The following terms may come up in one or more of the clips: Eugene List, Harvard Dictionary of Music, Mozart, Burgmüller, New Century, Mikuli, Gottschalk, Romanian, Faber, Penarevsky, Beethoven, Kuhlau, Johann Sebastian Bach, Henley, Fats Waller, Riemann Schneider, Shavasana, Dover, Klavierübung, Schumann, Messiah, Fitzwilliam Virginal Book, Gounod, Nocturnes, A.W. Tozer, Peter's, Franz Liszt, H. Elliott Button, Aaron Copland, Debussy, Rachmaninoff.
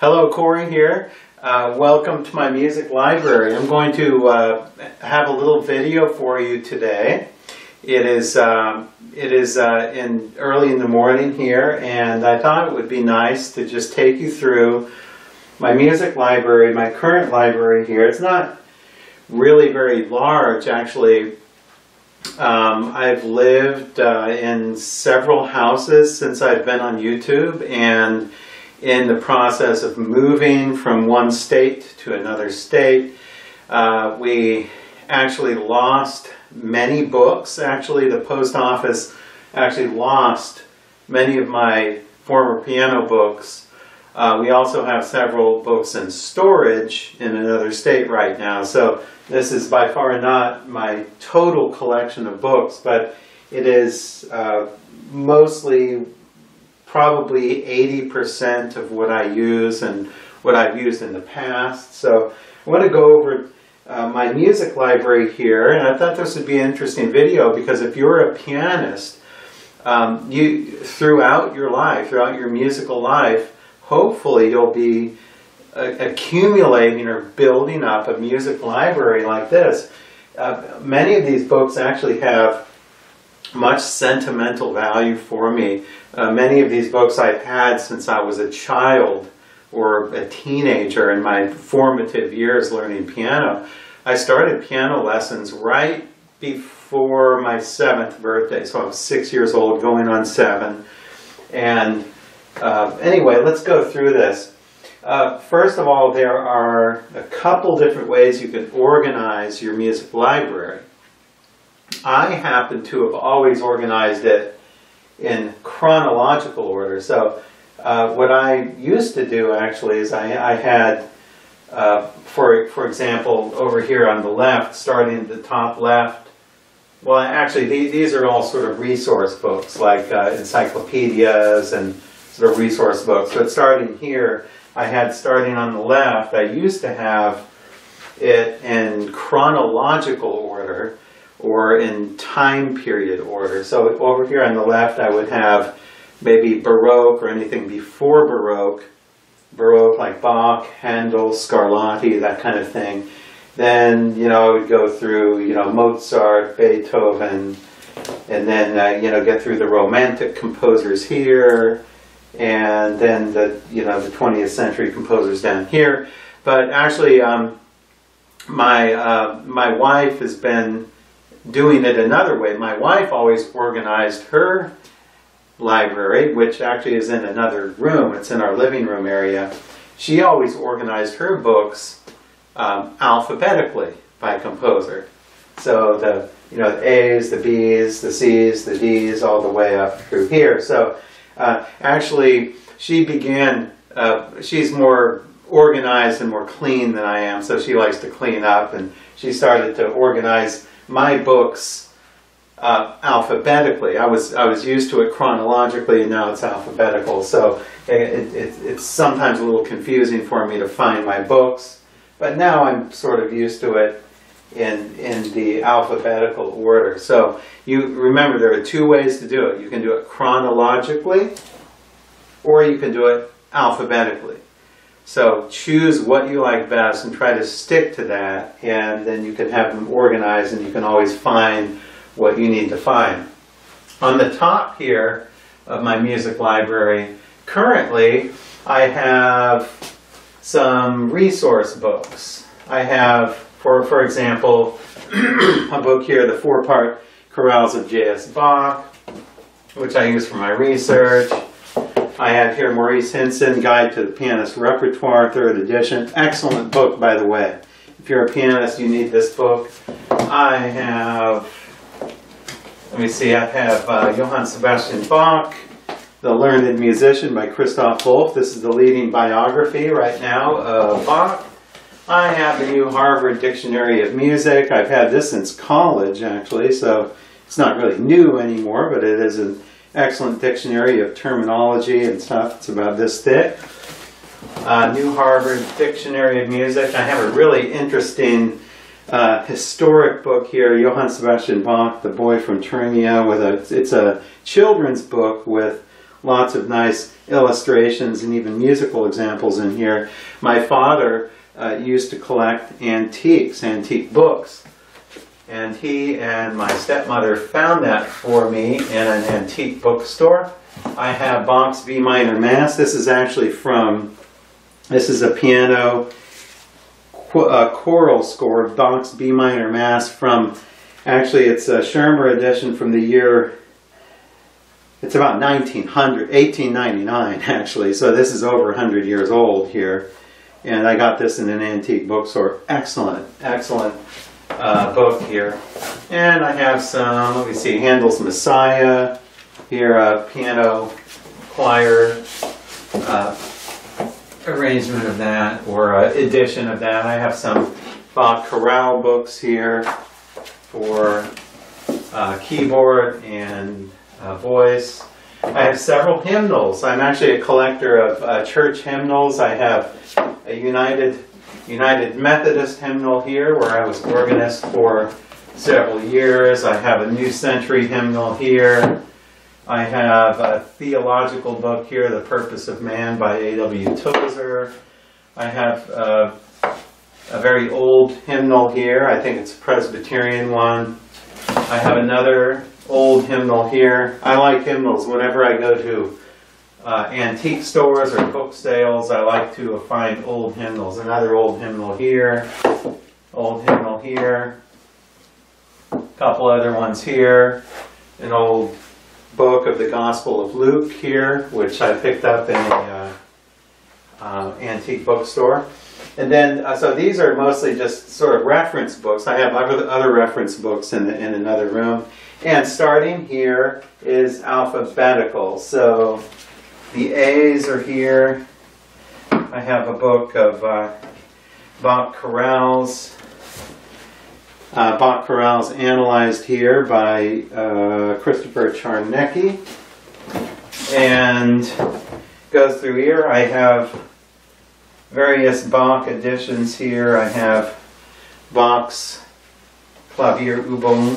Hello, Corey here. Welcome to my music library. I'm going to have a little video for you today. It is early in the morning here, and I thought it would be nice to just take you through my music library, my current library here. It's not really very large, actually. I've lived in several houses since I've been on YouTube, and in the process of moving from one state to another state, we actually lost many books. Actually, the post office actually lost many of my former piano books. We also have several books in storage in another state right now. So this is by far not my total collection of books, but it is mostly probably 80% of what I use and what I've used in the past. So I want to go over my music library here, and I thought this would be an interesting video because if you're a pianist, throughout your life, throughout your musical life, hopefully you'll be accumulating or building up a music library like this. Many of these books actually have much sentimental value for me. Many of these books I've had since I was a child or a teenager in my formative years learning piano. I started piano lessons right before my 7th birthday, so I was 6 years old, going on 7. And anyway, let's go through this. First of all, there are a couple different ways you can organize your music library. I happen to have always organized it in chronological order. So what I used to do actually is I had, for example, over here on the left, starting at the top left. Well, actually, these are all sort of resource books, like encyclopedias and sort of resource books. But starting here, I had starting on the left, I used to have it in chronological order, or in time period order. So over here on the left, I would have maybe Baroque or anything before Baroque. Baroque like Bach, Handel, Scarlatti, that kind of thing. Then, you know, I would go through, you know, Mozart, Beethoven, and then, you know, get through the Romantic composers here, and then the, you know, the 20th century composers down here. But actually, my wife has been doing it another way. My wife always organized her library, which actually is in another room. It's in our living room area. She always organized her books alphabetically by composer. So the, you know, the A's, the B's, the C's, the D's, all the way up through here. So actually, she began, she's more organized and more clean than I am, so she likes to clean up, and she started to organize my books alphabetically. I was used to it chronologically, and now it's alphabetical. So it's sometimes a little confusing for me to find my books, but now I'm sort of used to it in the alphabetical order. So you remember there are two ways to do it. You can do it chronologically, or you can do it alphabetically. So choose what you like best and try to stick to that, and then you can have them organized and you can always find what you need to find. On the top here of my music library, currently I have some resource books. I have, for example, a book here, the 4-part chorales of J.S. Bach, which I use for my research. I have here Maurice Hinson, Guide to the Pianist Repertoire, 3rd edition. Excellent book, by the way. If you're a pianist, you need this book. I have, let me see, I have Johann Sebastian Bach, The Learned Musician by Christoph Wolff. This is the leading biography right now of Bach. I have the new Harvard Dictionary of Music. I've had this since college, actually, so it's not really new anymore, but it is an excellent dictionary of terminology and stuff. It's about this thick. New Harvard Dictionary of Music. I have a really interesting historic book here, Johann Sebastian Bach, The Boy from Thuringia. It's a children's book with lots of nice illustrations and even musical examples in here. My father used to collect antiques, antique books, and he and my stepmother found that for me in an antique bookstore. I have Bach's B Minor Mass. This is actually from, this is a piano choral score of Bach's B Minor Mass from, actually it's a Schirmer edition from the year, it's about 1899 actually, so this is over 100 years old here. And I got this in an antique bookstore. Excellent, excellent book here. And I have some, let me see, Handel's Messiah, here a piano choir arrangement of that, or edition of that. I have some Bach chorale books here for keyboard and voice. I have several hymnals. I'm actually a collector of church hymnals. I have a United Methodist hymnal here where I was organist for several years. I have a New Century hymnal here. I have a theological book here, The Purpose of Man by A.W. Tozer. I have a very old hymnal here. I think it's a Presbyterian one. I have another old hymnal here. I like hymnals. Whenever I go to antique stores or book sales, I like to find old hymnals. Another old hymnal here, old hymnal here, a couple other ones here, an old book of the Gospel of Luke here, which I picked up in an antique bookstore. And then, so these are mostly just sort of reference books. I have other reference books in another room. And starting here is alphabetical. So the A's are here. I have a book of Bach chorales. Bach chorales analyzed here by Christopher Charnecki. And goes through here. I have various Bach editions here. I have Bach's Klavierübung,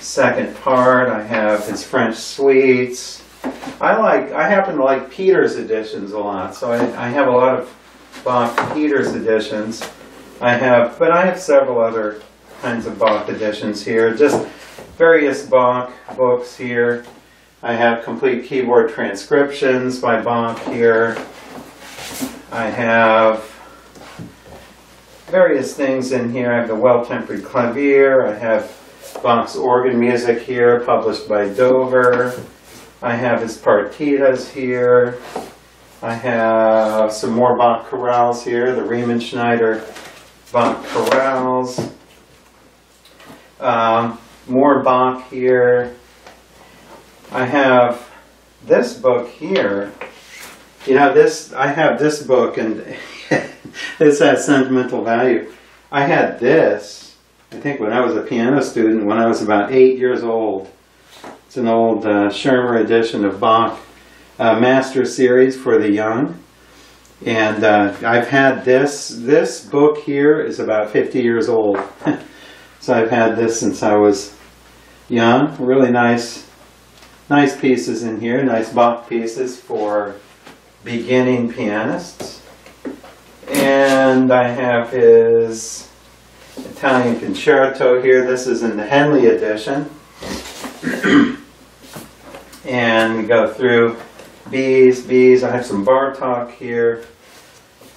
second part. I have his French suites. I happen to like Peter's editions a lot, so I have a lot of Bach Peter's editions. I have several other kinds of Bach editions here. Just various Bach books here. I have complete keyboard transcriptions by Bach here. I have various things in here. I have the Well-Tempered Clavier. I have Bach's organ music here, published by Dover. I have his partitas here. I have some more Bach chorales here, the Riemann Schneider Bach chorales. More Bach here. I have this book here. You know, I have this book, and this has sentimental value. I had this, I think, when I was a piano student, when I was about 8 years old. It's an old Schirmer edition of Bach Master Series for the Young. And I've had this. This book here is about 50 years old. So I've had this since I was young. Really nice pieces in here. Nice Bach pieces for beginning pianists. And I have his Italian Concerto here. This is in the Henley edition. And we go through B's. I have some Bartók here.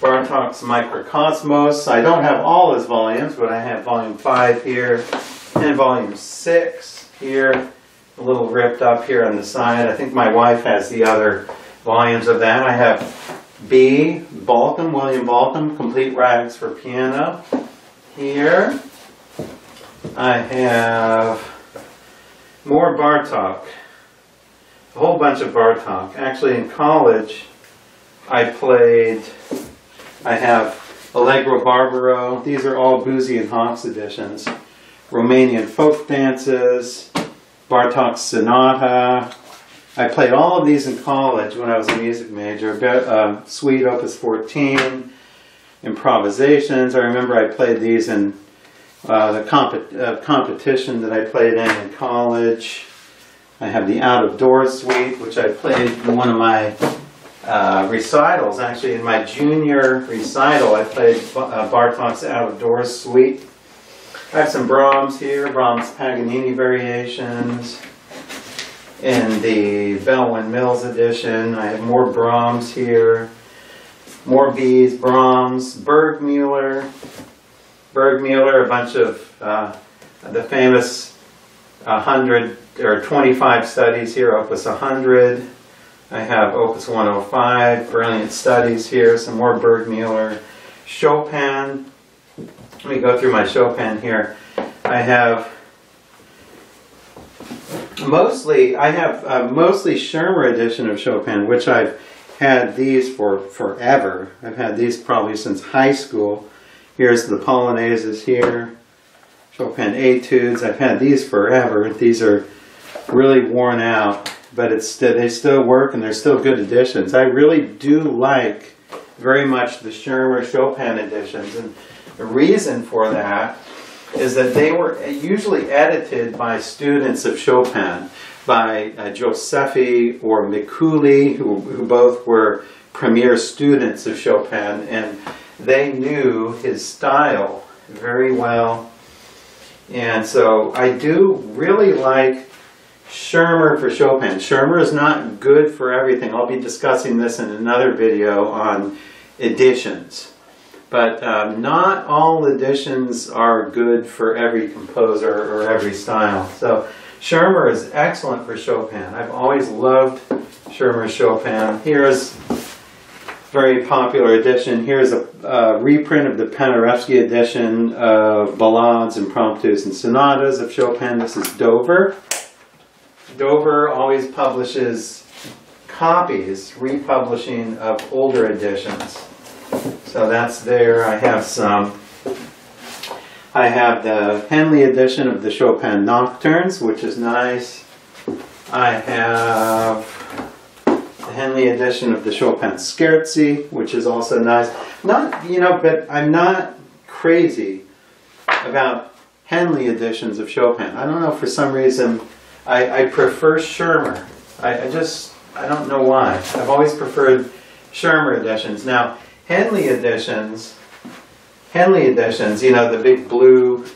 Bartók's Microcosmos. I don't have all his volumes, but I have volume 5 here and volume 6 here. A little ripped up here on the side. I think my wife has the other volumes of that. I have B, Balcom, William Balcom, Complete Rags for Piano. Here I have more Bartók, a whole bunch of Bartók. Actually, in college, I have Allegro Barbaro. These are all Boosey and Hawkes editions. Romanian folk dances, Bartók's Sonata. I played all of these in college when I was a music major. Suite Opus 14. Improvisations. I remember I played these in the competition that I played in college. I have the Out of Doors suite, which I played in one of my recitals. Actually, in my junior recital, I played Bartok's Out of Doors suite. I have some Brahms here, Brahms Paganini variations. In the Belwin Mills edition, I have more Brahms here, more B's, Brahms, Burgmüller, a bunch of the famous 100 or 25 studies here, Opus 100. I have Opus 105, brilliant studies here, some more Burgmüller, Chopin. Let me go through my Chopin here. I have mostly Schirmer edition of Chopin, which I've had these for forever. I've had these probably since high school. Here's the Polonaises here, Chopin Etudes. I've had these forever. These are really worn out, but they still work and they're still good editions. I really do like very much the Schirmer Chopin editions, and the reason for that is that they were usually edited by students of Chopin, by Joseffy or Mikuli, who both were premier students of Chopin, and they knew his style very well. And so I do really like Schirmer for Chopin. Schirmer is not good for everything. I'll be discussing this in another video on editions. But not all editions are good for every composer or every style. So Schirmer is excellent for Chopin. I've always loved Schirmer Chopin. Here's a very popular edition. Here's a reprint of the Penarevsky edition of Ballades, Impromptus, and Sonatas of Chopin. This is Dover. Dover always publishes copies, republishing of older editions. So that's there. I have some. I have the Henley edition of the Chopin Nocturnes, which is nice. I have the Henley edition of the Chopin Scherzi, which is also nice. Not, you know, but I'm not crazy about Henley editions of Chopin. I don't know, for some reason, I prefer Schirmer. I don't know why. I've always preferred Schirmer editions. Now, Henley editions, you know, the big blue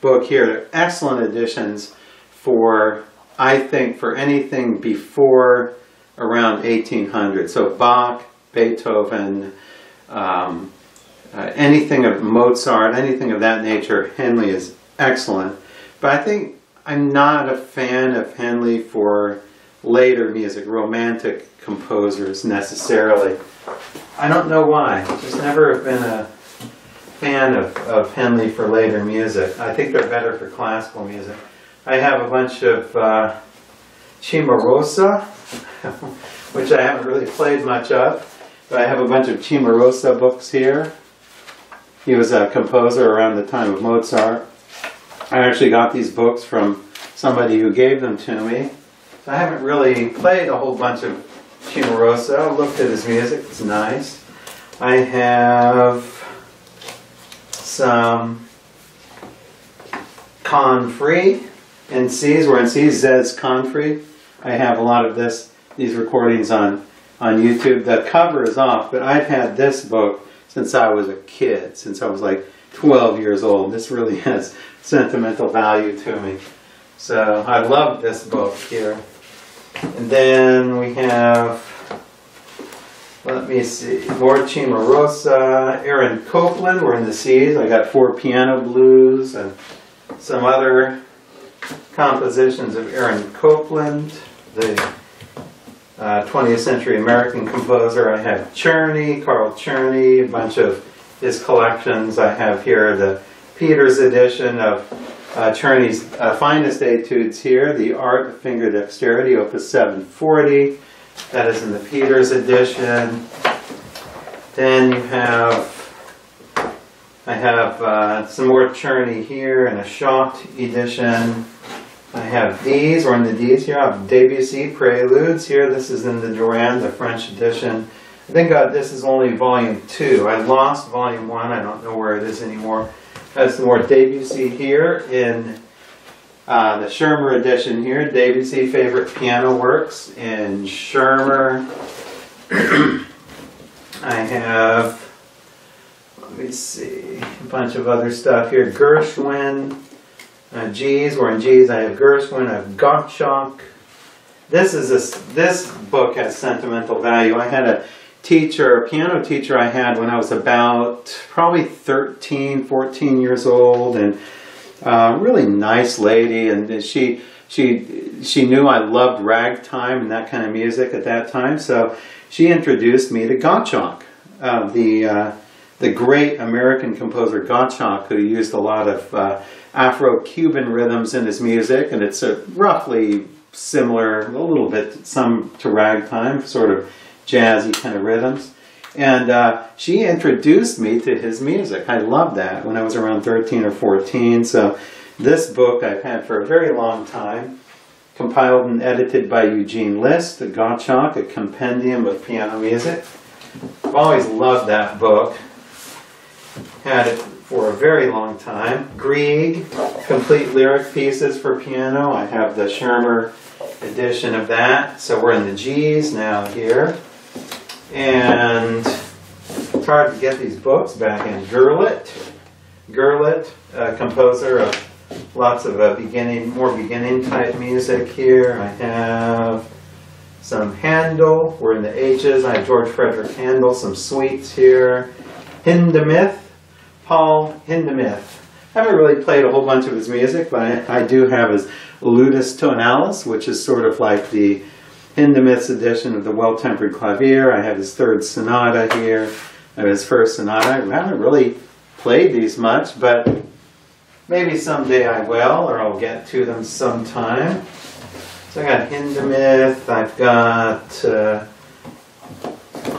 book here, they're excellent editions for, I think, for anything before around 1800. So Bach, Beethoven, anything of Mozart, anything of that nature, Henley is excellent. But I think I'm not a fan of Henley for later music, romantic composers necessarily. I don't know why. I've just never have been a fan of Henley for later music. I think they're better for classical music. I have a bunch of Cimarosa, which I haven't really played much of, but I have a bunch of Cimarosa books here. He was a composer around the time of Mozart. I actually got these books from somebody who gave them to me. So I haven't really played a whole bunch of Cimarosa. I looked at his music, it's nice. I have some Confrey in C's, we're in C's, Zez Confrey. I have a lot of these recordings on YouTube. The cover is off, but I've had this book since I was a kid, since I was like 12 years old. This really has sentimental value to me. So I love this book here. And then we have, let me see, more Cimarosa, Aaron Copland, we're in the C's. I got four piano blues and some other compositions of Aaron Copland, the 20th century American composer. I have Czerny, Carl Czerny, a bunch of his collections. I have here the Peter's edition of Czerny's finest etudes here, The Art of Finger Dexterity, Opus 740. That is in the Peters edition. Then you have, I have some more Czerny here in a Schott edition. I have these, or in the D's here, I have Debussy Preludes here. This is in the Durand, the French edition. I think this is only volume 2. I lost volume 1, I don't know where it is anymore. That's more Debussy here in The Schirmer edition here, Debussy favorite piano works in Schirmer. I have, let me see, a bunch of other stuff here. Gershwin, G's, we're in G's. I have Gershwin, I have Gottschalk. This book has sentimental value. I had a teacher, a piano teacher I had when I was about probably 13, 14 years old, and really nice lady, and she knew I loved ragtime and that kind of music at that time, so she introduced me to Gottschalk, the great American composer Gottschalk, who used a lot of Afro-Cuban rhythms in his music, and it's a roughly similar, a little bit, some to ragtime, sort of jazzy kind of rhythms. And she introduced me to his music. I loved that when I was around 13 or 14. So this book I've had for a very long time, compiled and edited by Eugene List, the Gottschalk, a compendium of piano music. I've always loved that book. Had it for a very long time. Grieg, complete lyric pieces for piano. I have the Schirmer edition of that. So we're in the G's now here. And it's hard to get these books back in. Gerlet, a composer of lots of more beginning type music here. I have some Handel, we're in the H's. I have George Frederick Handel, some suites here. Hindemith, Paul Hindemith. I haven't really played a whole bunch of his music, but I do have his Ludus Tonalis, which is sort of like the Hindemith's edition of the Well-Tempered Clavier. I have his third sonata here. I have his first sonata. I haven't really played these much, but maybe someday I will, or I'll get to them sometime. So I got Hindemith. I've got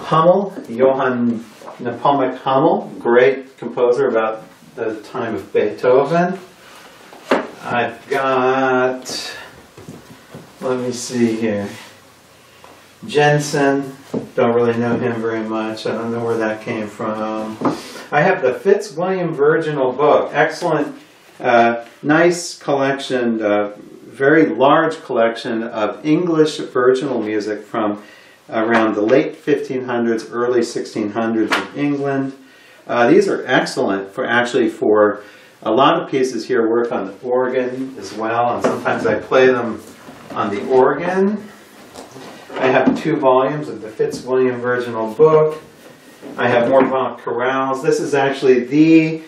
Hummel, Johann Nepomuk Hummel, great composer about the time of Beethoven. I've got, let me see here, Jensen, don't really know him very much. I don't know where that came from. I have the Fitzwilliam Virginal Book. Excellent, nice collection, very large collection of English virginal music from around the late 1500s, early 1600s in England. These are excellent for actually for a lot of pieces here work on the organ as well, and sometimes I play them on the organ. I have 2 volumes of the Fitzwilliam Virginal Book. I have more Bach chorales. This is actually the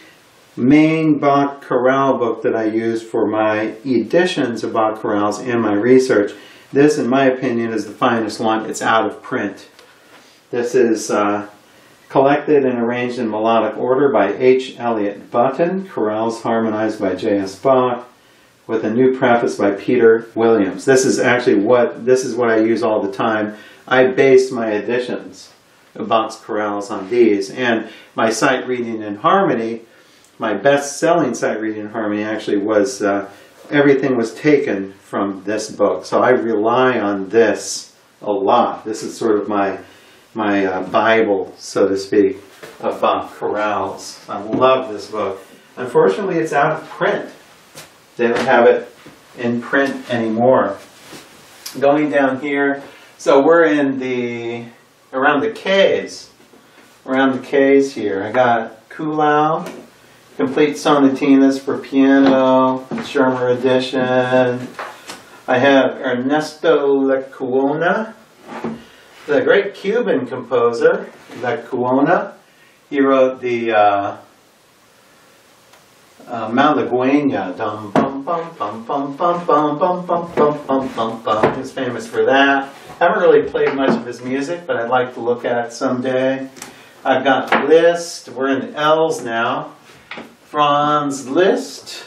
main Bach chorale book that I use for my editions of Bach chorales and my research. This, in my opinion, is the finest one. It's out of print. This is collected and arranged in melodic order by H. Elliott Button, chorales harmonized by J.S. Bach, with a new preface by Peter Williams. This is actually what I use all the time. I base my editions of Bach's chorales on these, and my sight reading in harmony, my best-selling sight reading in harmony actually was, everything was taken from this book. So I rely on this a lot. This is sort of my Bible, so to speak, of Bach chorales. I love this book. Unfortunately, it's out of print. They don't have it in print anymore. Going down here, so we're in the, around the K's here. I got Kuhlau, complete sonatinas for piano, Schirmer edition. I have Ernesto Lecuona, the great Cuban composer, Lecuona. He wrote the Malagueña, dum bum bum bum bum bum bum bum bum bum bum bum bum. He's famous for that. I haven't really played much of his music, but I'd like to look at it someday. I've got Liszt. We're in the L's now. Franz Liszt.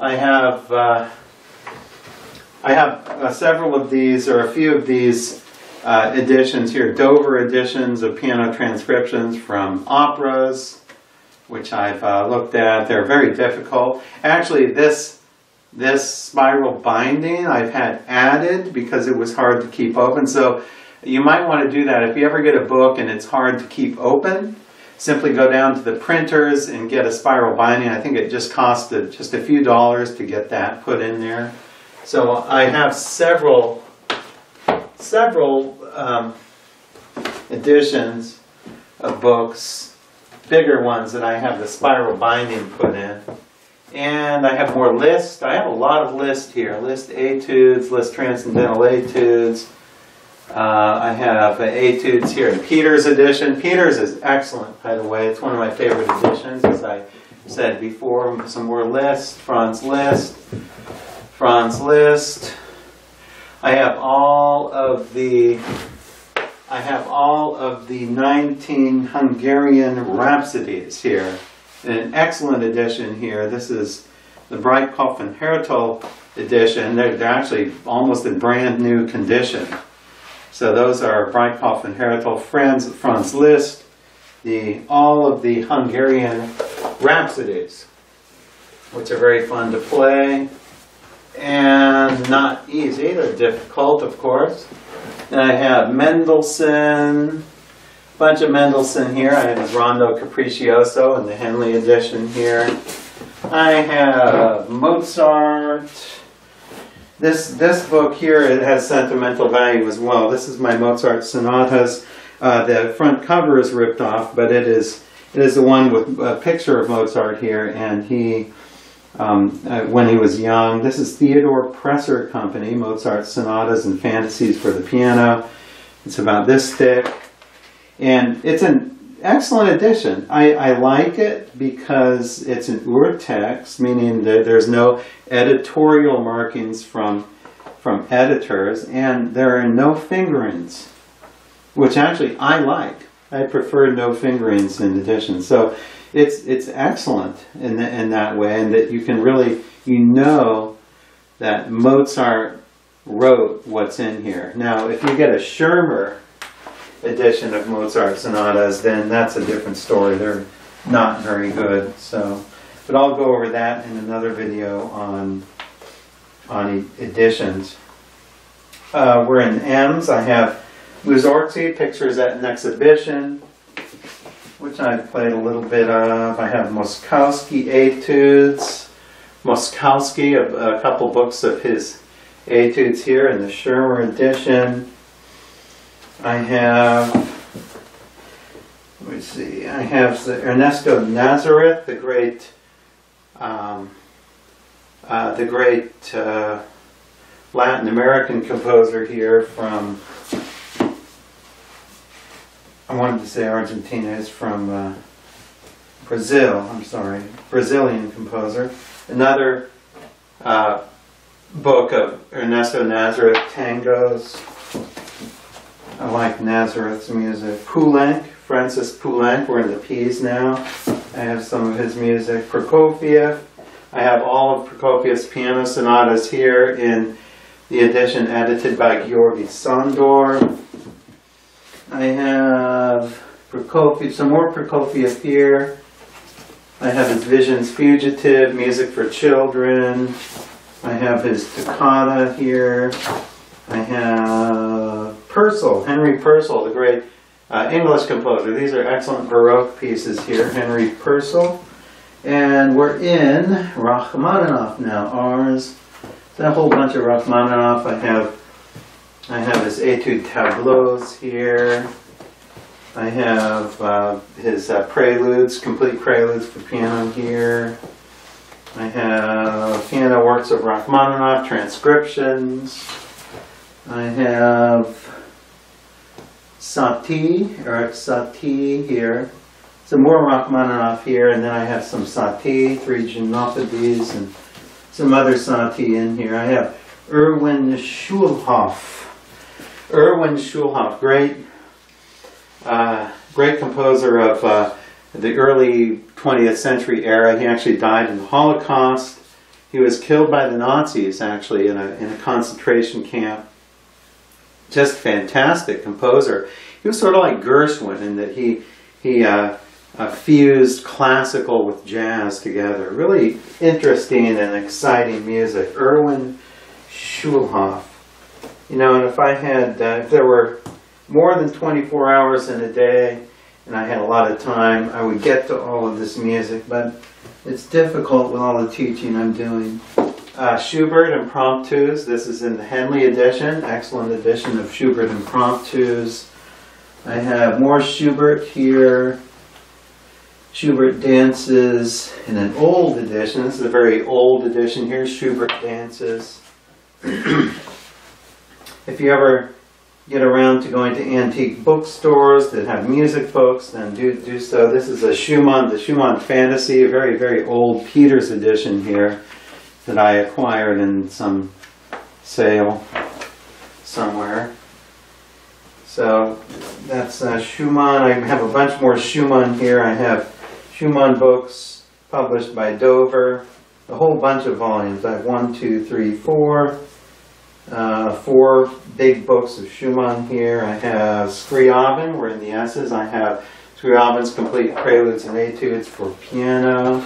I have several of these, or a few of these editions here. Dover editions of piano transcriptions from operas, which I've looked at. They're very difficult. Actually, this spiral binding I've had added because it was hard to keep open. So you might want to do that if you ever get a book and it's hard to keep open. simply go down to the printers and get a spiral binding. I think it just costed just a few dollars to get that put in there. So I have several editions of books, bigger ones that I have the spiral binding put in. And I have more lists. I have a lot of lists here. List Etudes, List Transcendental Etudes. I have Etudes here in Peter's edition. Peter's is excellent, by the way. It's one of my favorite editions, as I said before. Some more lists. Franz Liszt. Franz Liszt. I have all of the 19 Hungarian Rhapsodies here. In an excellent edition here. This is the Breitkopf and Hertel edition. They're actually almost in brand new condition. So those are Breitkopf and Hertel, Franz Liszt, all of the Hungarian Rhapsodies, which are very fun to play and not easy. They're difficult, of course. Then I have Mendelssohn. Bunch of Mendelssohn here. I have his Rondo Capriccioso in the Henley edition here. I have Mozart. This book here, it has sentimental value as well. This is my Mozart sonatas. The front cover is ripped off, but it is the one with a picture of Mozart here, and he when he was young. This is Theodore Presser Company, Mozart sonatas and fantasies for the piano. It's about this thick. And it's an excellent edition. I like it because it's an urtext, meaning that there's no editorial markings from editors, and there are no fingerings, which actually I like. I prefer no fingerings in edition. So it's excellent in that way, and that you can really, you know that Mozart wrote what's in here. Now, if you get a Schirmer edition of Mozart sonatas, then that's a different story. They're not very good. So, but I'll go over that in another video on editions. We're in M's. I have Mussorgsky, Pictures at an Exhibition, which I've played a little bit of. I have Moszkowski Etudes. Moszkowski, a couple books of his etudes here in the Schirmer edition. I have, let me see, I have the Ernesto Nazareth, the great Latin American composer here from, I wanted to say Argentina, is from Brazil, I'm sorry, Brazilian composer. Another book of Ernesto Nazareth tangos. I like Nazareth's music. Poulenc, Francis Poulenc, we're in the P's now. I have some of his music. Prokofiev, I have all of Prokofiev's piano sonatas here in the edition edited by Georgi Sándor. I have Prokofiev, some more Prokofiev here. I have his Visions Fugitive, Music for Children. I have his Toccata here. I have Purcell, Henry Purcell, the great English composer. These are excellent Baroque pieces here, Henry Purcell. And we're in Rachmaninoff now, R's. That whole bunch of Rachmaninoff. I have his Etude Tableaus here. I have his Preludes, Complete Preludes for piano here. I have piano works of Rachmaninoff, transcriptions. I have Satie, Eric Satie here. Some more Rachmaninoff here, and then I have some Satie, three Genophades, and some other Satie in here. I have Erwin Schulhoff. Erwin Schulhoff, great composer of the early 20th century era. He actually died in the Holocaust. He was killed by the Nazis, actually, in a concentration camp. Just fantastic composer. He was sort of like Gershwin in that he fused classical with jazz together. Really interesting and exciting music. Erwin Schulhoff. You know, and if there were more than 24 hours in a day, and I had a lot of time, I would get to all of this music, but it's difficult with all the teaching I'm doing. Schubert Impromptus, this is in the Henley edition, excellent edition of Schubert Impromptus. I have more Schubert here. Schubert Dances in an old edition. This is a very old edition here, Schubert Dances. If you ever get around to going to antique bookstores that have music books, then do so. This is a Schumann, the Schumann Fantasy, a very, very old Peter's edition here that I acquired in some sale somewhere. So that's Schumann. I have a bunch more Schumann here. I have Schumann books published by Dover, a whole bunch of volumes. I have 4 big books of Schumann here. I have Scriabin, we're in the S's. I have Scriabin's Complete Preludes and Etudes for piano.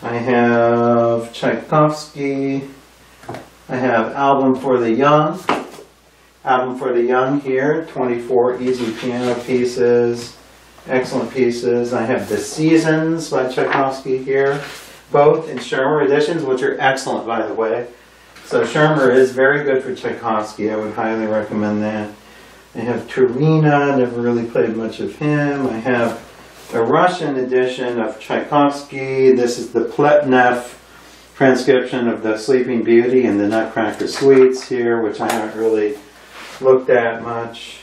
I have Tchaikovsky. I have Album for the Young. Album for the Young here, 24 easy piano pieces, excellent pieces. I have The Seasons by Tchaikovsky here, both in Schirmer editions, which are excellent, by the way. So Schirmer is very good for Tchaikovsky. I would highly recommend that. I have Turina, never really played much of him. I have a Russian edition of Tchaikovsky. This is the Pletnev transcription of the Sleeping Beauty and the Nutcracker Suites here, which I haven't really looked at much.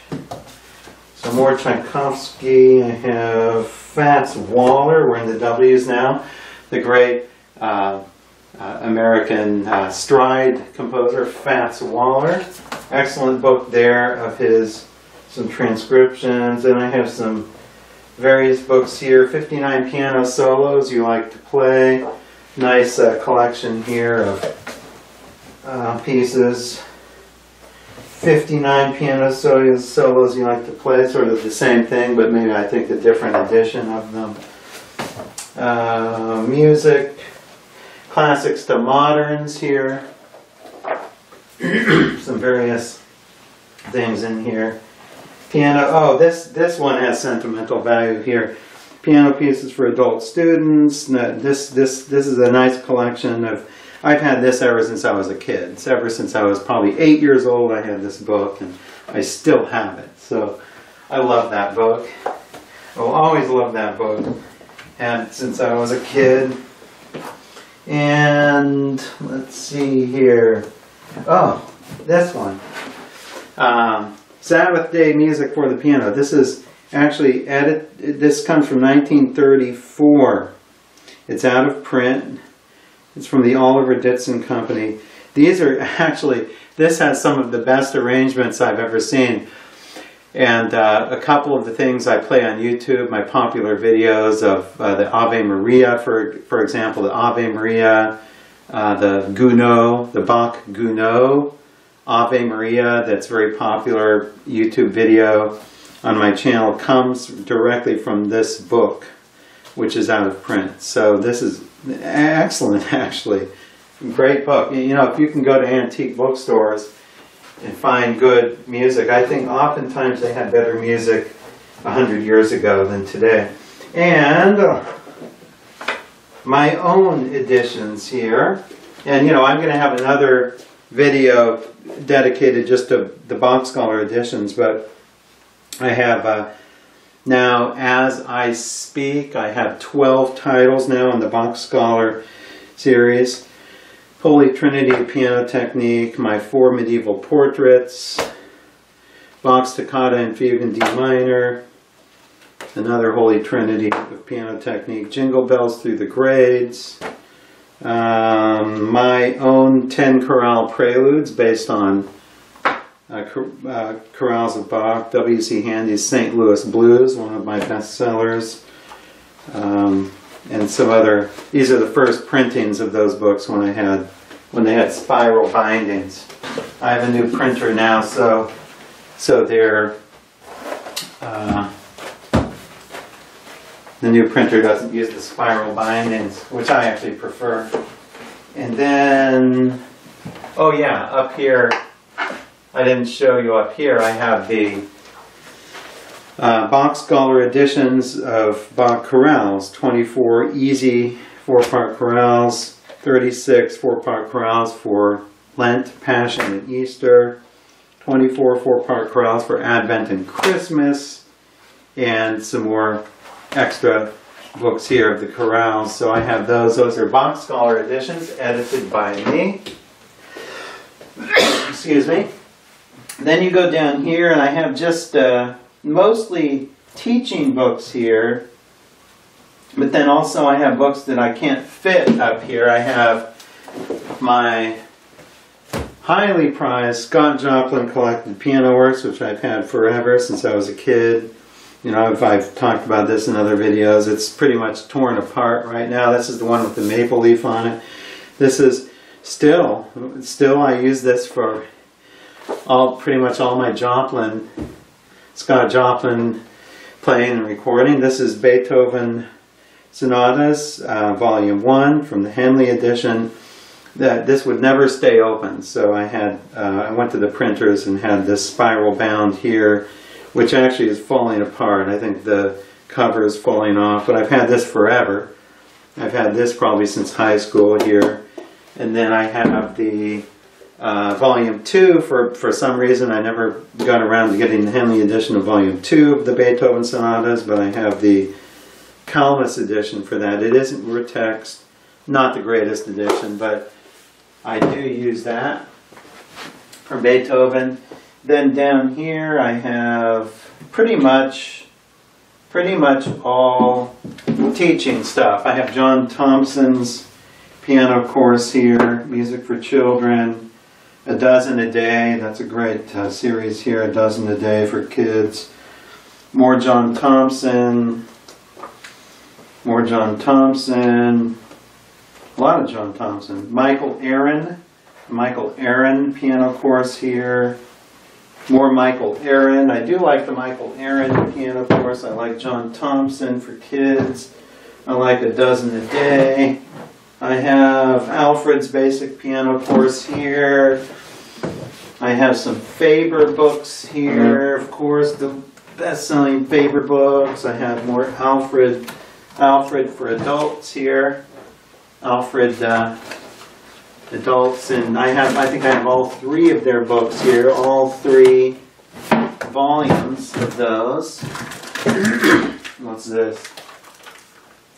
So more Tchaikovsky. I have Fats Waller. We're in the W's now. The great American stride composer Fats Waller. Excellent book there of his, some transcriptions. And I have some various books here. 59 piano solos you like to play. Nice collection here of pieces. 59 piano solos you like to play. Sort of the same thing, but maybe I think a different edition of them. Music. Classics to moderns here. Some various things in here. Piano, oh, this one has sentimental value here. Piano pieces for adult students. This is a nice collection of, I've had this ever since I was a kid. So ever since I was probably 8 years old, I had this book, and I still have it. So I love that book. I will always love that book. Had it since I was a kid. And let's see here. Oh, this one. Sabbath Day Music for the Piano. This is actually edited. This comes from 1934. It's out of print. It's from the Oliver Ditson Company. These are actually, this has some of the best arrangements I've ever seen. And a couple of the things I play on YouTube, my popular videos of the Ave Maria, for example, the Ave Maria, the Gounod, the Bach Gounod Ave Maria, that's a very popular YouTube video on my channel, comes directly from this book, which is out of print. So this is excellent, actually. Great book. You know, if you can go to antique bookstores and find good music. I think oftentimes they had better music 100 years ago than today. And my own editions here. And you know, I'm going to have another video dedicated just to the Bach Scholar editions, but I have now, as I speak, I have 12 titles now in the Bach Scholar series. Holy Trinity Piano Technique, my 4 medieval portraits, Bach's Toccata and Fugue in D minor, another Holy Trinity of Piano Technique, Jingle Bells Through the Grades, my own 10 chorale preludes based on chorales of Bach, W.C. Handy's St. Louis Blues, one of my bestsellers. And some other, these are the first printings of those books when they had spiral bindings. I have a new printer now, so they're, the new printer doesn't use the spiral bindings, which I actually prefer. And then, oh yeah, up here, I didn't show you up here, I have the Bach Scholar editions of Bach chorales, 24 easy four-part chorales, 36 four-part chorales for Lent, Passion, and Easter, 24 four-part chorales for Advent and Christmas, and some more extra books here of the chorales. So I have those. Those are Bach Scholar editions edited by me. Excuse me. Then you go down here, and I have just mostly teaching books here, but then also I have books that I can't fit up here. I have my highly prized Scott Joplin collected piano works, which I've had forever since I was a kid. You know, if I've talked about this in other videos, it's pretty much torn apart right now. This is the one with the maple leaf on it. This is still I use this for pretty much all my Joplin, Scott Joplin playing and recording. This is Beethoven Sonatas, Volume 1 from the Henley edition. This would never stay open, so I had I went to the printers and had this spiral bound here, which actually is falling apart. I think the cover is falling off, but I've had this forever. I've had this probably since high school here. And then I have the Volume 2, for some reason I never got around to getting the Henley edition of Volume 2 of the Beethoven Sonatas, but I have the Kalmus edition for that. It isn't Urtext, not the greatest edition, but I do use that for Beethoven. Then down here I have pretty much all teaching stuff. I have John Thompson's piano course here, Music for Children, A Dozen a Day. That's a great series here, A Dozen a Day for kids. More John Thompson. More John Thompson. A lot of John Thompson. Michael Aaron. Michael Aaron piano course here. More Michael Aaron. I do like the Michael Aaron piano course. I like John Thompson for kids. I like A Dozen a Day. I have Alfred's basic piano course here. I have some Faber books here, of course, the best-selling Faber books. I have more Alfred for adults here, Alfred adults, and I think I have all three of their books here, all three volumes of those. What's this?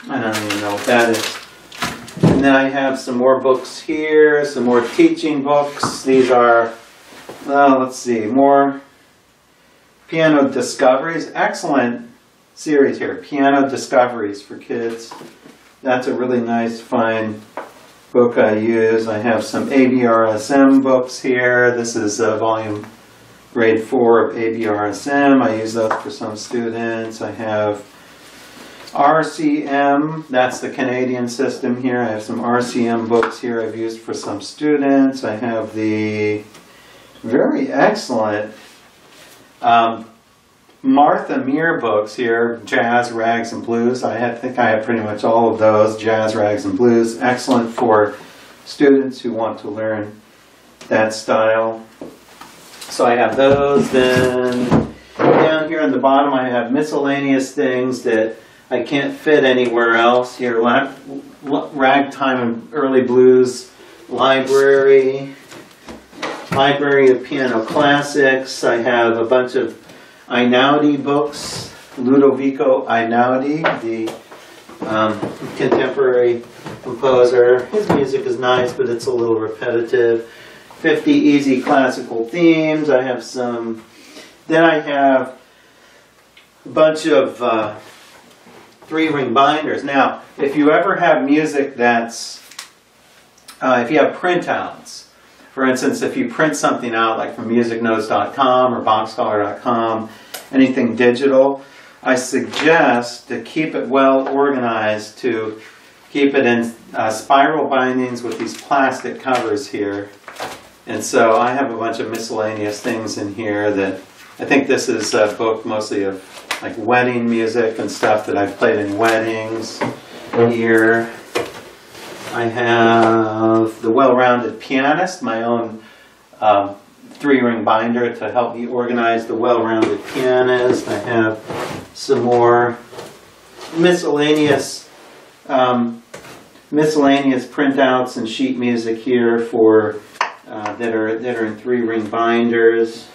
I don't even know what that is. And then I have some more books here, some more teaching books. These are, let's see, more Piano Discoveries. Excellent series here, Piano Discoveries for kids. That's a really nice, fine book I use. I have some ABRSM books here. This is volume grade 4 of ABRSM. I use those for some students. I have RCM, that's the Canadian system here. I have some RCM books here I've used for some students. I have the very excellent Martha Meir books here, Jazz, Rags, and Blues. I think I have pretty much all of those, Jazz, Rags, and Blues. Excellent for students who want to learn that style. So I have those. Then down here on the bottom I have miscellaneous things that I can't fit anywhere else here. Ragtime and Early Blues Library, Library of Piano Classics. I have a bunch of Einaudi books, Ludovico Einaudi, the contemporary composer. His music is nice, but it's a little repetitive. 50 Easy Classical Themes. I have some. Then I have a bunch of three-ring binders. Now, if you ever have music that's, if you have printouts, for instance, if you print something out like from musicnotes.com or boxscholar.com, anything digital, I suggest to keep it well organized, to keep it in spiral bindings with these plastic covers here. And so I have a bunch of miscellaneous things in here that, I think this is a book mostly of like wedding music and stuff that I've played in weddings. Here I have The Well-Rounded Pianist, my own 3-ring binder to help me organize the well-rounded pianist. I have some more miscellaneous printouts and sheet music here for that are in 3-ring binders.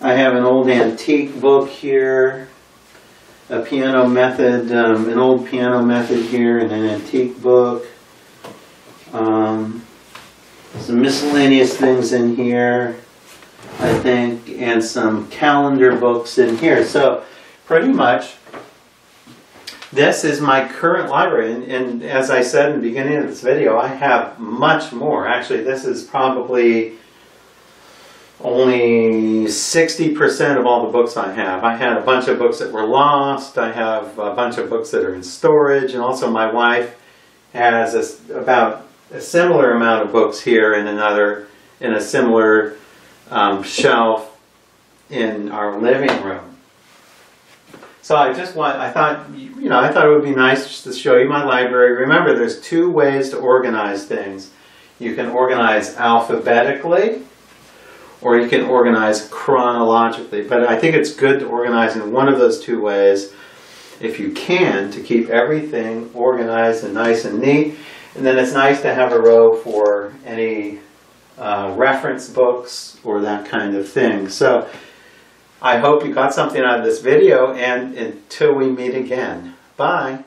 I have an old antique book here, a piano method, an old piano method here, and an antique book. Some miscellaneous things in here, I think, and some calendar books in here. So pretty much this is my current library, and as I said in the beginning of this video, I have much more. Actually, this is probably only 60% of all the books I have. I had a bunch of books that were lost. I have a bunch of books that are in storage, and also my wife has about a similar amount of books here and another in a similar shelf in our living room. So I thought it would be nice just to show you my library. Remember, there's 2 ways to organize things. You can organize alphabetically, or you can organize chronologically. But I think it's good to organize in one of those 2 ways, if you can, to keep everything organized and nice and neat. And then it's nice to have a row for any reference books or that kind of thing. So I hope you got something out of this video, and until we meet again, bye.